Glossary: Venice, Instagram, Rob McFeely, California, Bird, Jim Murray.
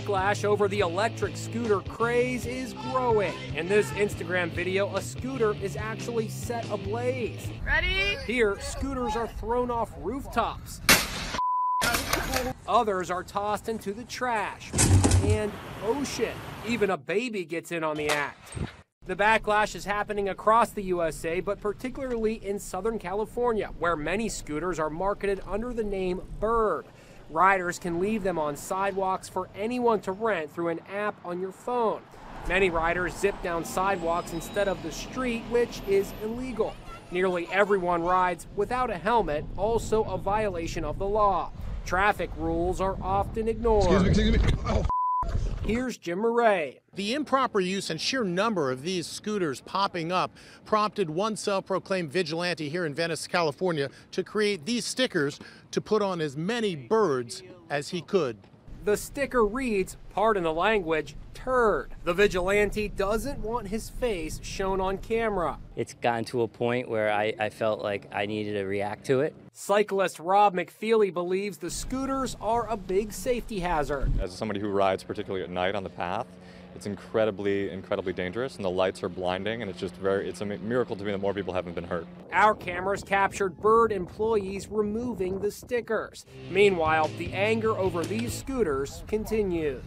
backlash over the electric scooter craze is growing. In this Instagram video, a scooter is actually set ablaze. Ready? Here, scooters are thrown off rooftops. Others are tossed into the trash and ocean. Even a baby gets in on the act. The backlash is happening across the USA, but particularly in Southern California, where many scooters are marketed under the name Bird. Riders can leave them on sidewalks for anyone to rent through an app on your phone. Many riders zip down sidewalks instead of the street, which is illegal. Nearly everyone rides without a helmet, also a violation of the law. Traffic rules are often ignored. Excuse me. Oh. Here's Jim Murray. The improper use and sheer number of these scooters popping up prompted one self-proclaimed vigilante here in Venice, California, to create these stickers to put on as many birds as he could. The sticker reads, pardon the language, turd. The vigilante doesn't want his face shown on camera. It's gotten to a point where I felt like I needed to react to it. Cyclist Rob McFeely believes the scooters are a big safety hazard. As somebody who rides particularly at night on the path, it's incredibly dangerous, and the lights are blinding, and it's just it's a miracle to me that more people haven't been hurt. Our cameras captured Bird employees removing the stickers. Meanwhile, the anger over these scooters continues.